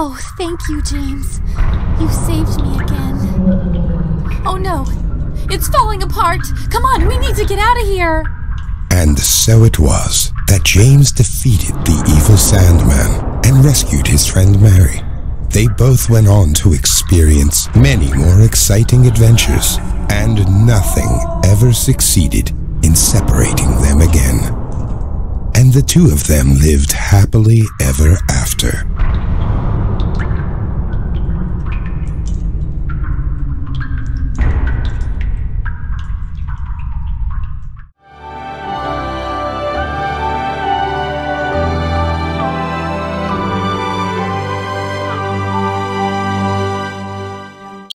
Oh, thank you, James. You saved me again. Oh no, it's falling apart. Come on, we need to get out of here. And so it was that James defeated the evil Sandman and rescued his friend Mary. They both went on to experience many more exciting adventures, and nothing ever succeeded in separating them again. And the two of them lived happily ever after.